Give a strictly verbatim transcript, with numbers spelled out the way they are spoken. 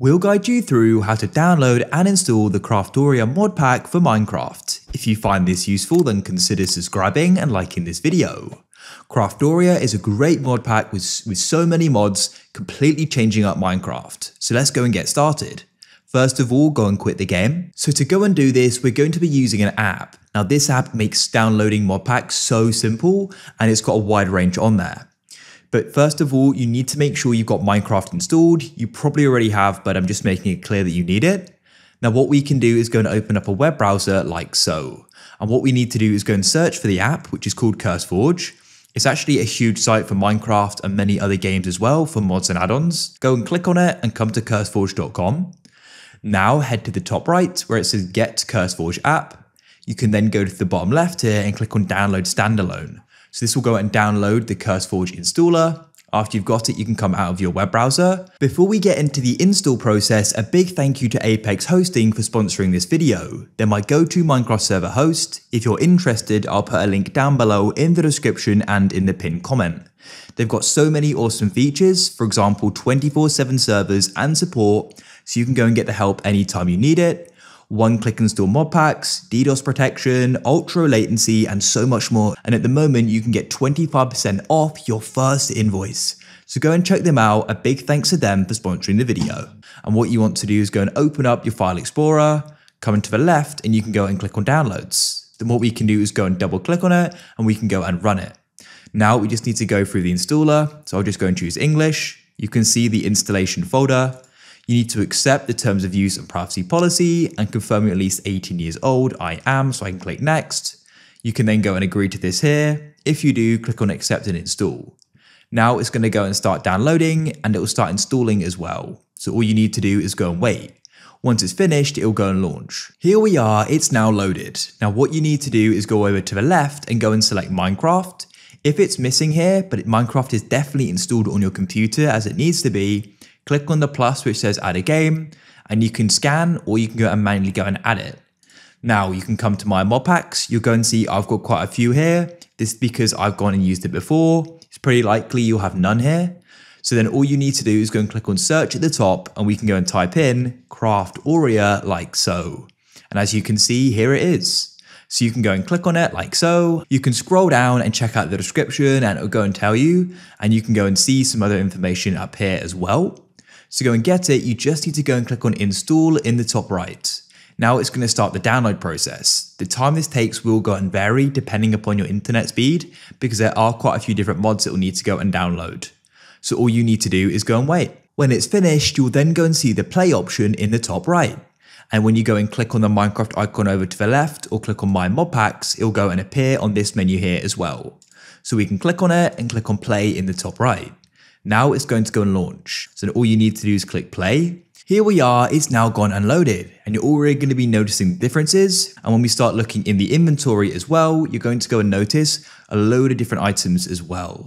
We'll guide you through how to download and install the Craftoria mod pack for Minecraft. If you find this useful, then consider subscribing and liking this video. Craftoria is a great mod pack with, with so many mods, completely changing up Minecraft. So let's go and get started. First of all, go and quit the game. So to go and do this, we're going to be using an app. Now this app makes downloading mod packs so simple, and it's got a wide range on there. But first of all, you need to make sure you've got Minecraft installed. You probably already have, but I'm just making it clear that you need it. Now what we can do is go and open up a web browser like so. And what we need to do is go and search for the app, which is called CurseForge. It's actually a huge site for Minecraft and many other games as well for mods and add-ons. Go and click on it and come to curseforge dot com. Now head to the top right where it says Get CurseForge App. You can then go to the bottom left here and click on Download Standalone. So this will go and download the CurseForge installer. After you've got it, you can come out of your web browser. Before we get into the install process, a big thank you to Apex Hosting for sponsoring this video. They're my go-to Minecraft server host. If you're interested, I'll put a link down below in the description and in the pinned comment. They've got so many awesome features, for example, twenty-four seven servers and support, so you can go and get the help anytime you need it. One-click install mod packs, DDoS protection, ultra latency, and so much more. And at the moment, you can get twenty-five percent off your first invoice. So go and check them out. A big thanks to them for sponsoring the video. And what you want to do is go and open up your file explorer, come to the left, and you can go and click on downloads. Then what we can do is go and double click on it, and we can go and run it. Now we just need to go through the installer. So I'll just go and choose English. You can see the installation folder. You need to accept the terms of use and privacy policy and confirm you're at least eighteen years old. I am, so I can click next. You can then go and agree to this here. If you do, click on accept and install. Now it's going to go and start downloading and it will start installing as well. So all you need to do is go and wait. Once it's finished, it will go and launch. Here we are, it's now loaded. Now what you need to do is go over to the left and go and select Minecraft. If it's missing here, but Minecraft is definitely installed on your computer as it needs to be, click on the plus which says add a game, and you can scan or you can go and manually go and add it. Now you can come to my mod packs. You'll go and see I've got quite a few here. This is because I've gone and used it before. It's pretty likely you'll have none here. So then all you need to do is go and click on search at the top and we can go and type in Craftoria like so. And as you can see, here it is. So you can go and click on it like so. You can scroll down and check out the description and it'll go and tell you, and you can go and see some other information up here as well. So go and get it, you just need to go and click on install in the top right. Now it's going to start the download process. The time this takes will go and vary depending upon your internet speed, because there are quite a few different mods that will need to go and download. So all you need to do is go and wait. When it's finished, you'll then go and see the play option in the top right. And when you go and click on the Minecraft icon over to the left or click on my mod packs, it'll go and appear on this menu here as well. So we can click on it and click on play in the top right. Now it's going to go and launch. So all you need to do is click play. Here we are, it's now gone and loaded, and you're already going to be noticing the differences. And when we start looking in the inventory as well, you're going to go and notice a load of different items as well.